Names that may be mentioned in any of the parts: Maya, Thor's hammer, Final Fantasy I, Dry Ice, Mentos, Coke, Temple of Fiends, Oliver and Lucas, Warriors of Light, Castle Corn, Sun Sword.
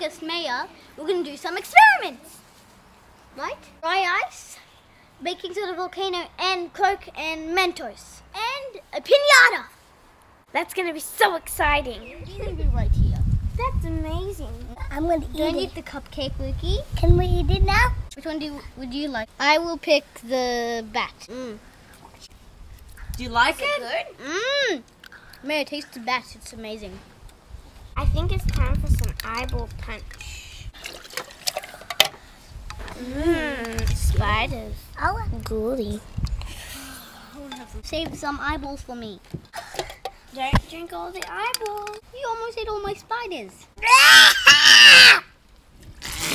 youngest, Maya, we're going to do some experiments. Right? Dry ice, baking soda volcano, and Coke and Mentos. And a piñata. That's going to be so exciting. You're going to be right here. That's amazing. I'm going to eat it. Don't eat the cupcake, Lukey. Can we eat it now? Which one would you like? I will pick the bat. Mm. Do you like it? Good? Mmm. Maya, taste the bat. It's amazing. I think it's time for some eyeball punch. Mmm, spiders. Oh, goody. Save some eyeballs for me. Don't drink all the eyeballs. You almost ate all my spiders.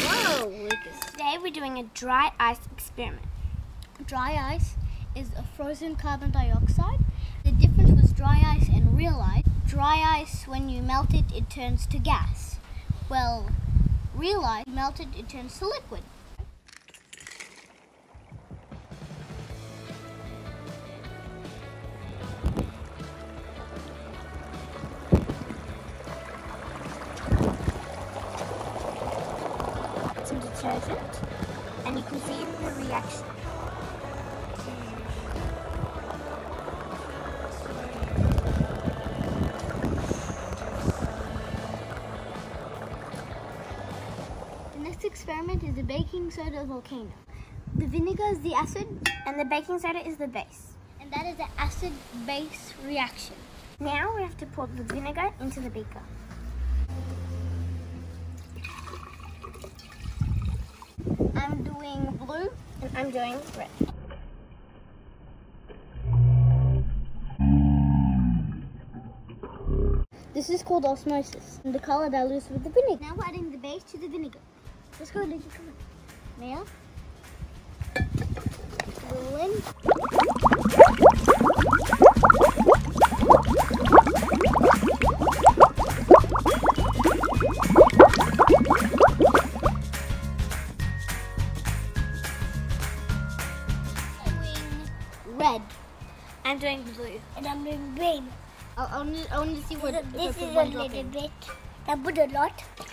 Whoa, Lucas. Today we're doing a dry ice experiment. Dry ice is a frozen carbon dioxide. The difference was dry ice and real ice. Dry ice, when you melt it, it turns to gas. Well, real ice, melted, it turns to liquid. Some detergent, and you can see the reaction. Experiment is the baking soda volcano. The vinegar is the acid and the baking soda is the base. And that is the acid-base reaction. Now we have to pour the vinegar into the beaker. I'm doing blue and I'm doing red. This is called osmosis. And the color dilutes with the vinegar. Now we're adding the base to the vinegar. Let's go, Lukey, come on. Maya. Blue. Doing red. I'm doing blue. And I'm doing green. I want to see what this is. A little bit. I put a lot. Whoa!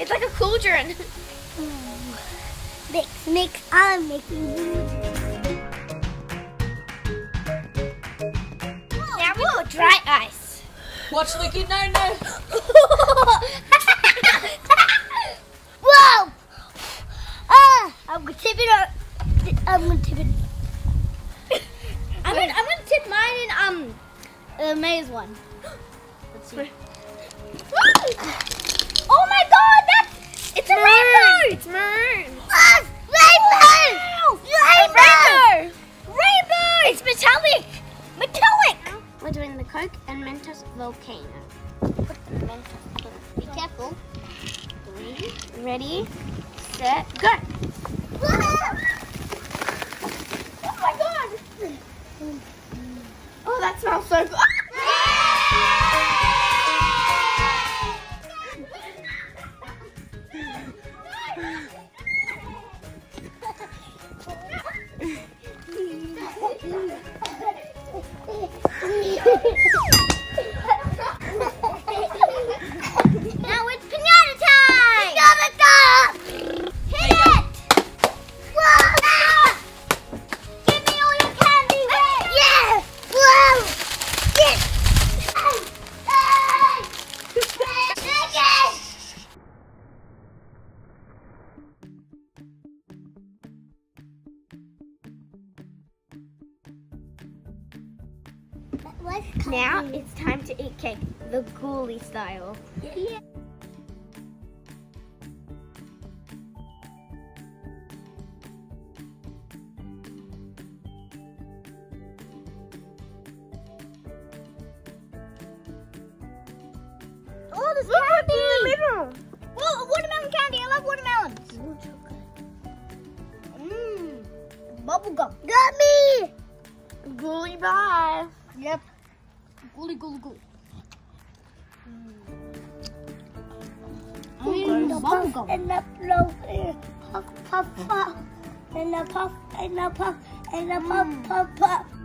It's like a cauldron. Mix. I'm making now we put dry ice. Watch, Lukey. No. Whoa! I'm gonna tip it up. I'm gonna tip mine and Maya's one. Let's see. Oh my god, it's a rainbow! It's maroon! Yes, rainbow! Wow. Rainbow! Rainbow! It's metallic! Metallic! Now we're doing the Coke and Mentos volcano. Put the Mentos in. Be careful. Ready, set, go! Oh my god! Oh, that smells so good! Now it's piñata time! Piñata time! Hit it! Whoa! Ah! Give me all your candy! Yes! Whoa! Yes! Yes! Now it's time to eat cake, the ghoulie style. Yeah. Oh, this candy! Oh, watermelon candy! I love watermelons. Mmm, bubblegum. Got me. Ghoulie bye. Yep. Ghoulie. Puff, and a puff, and a puff, and a puff, and a pop, pop, pop.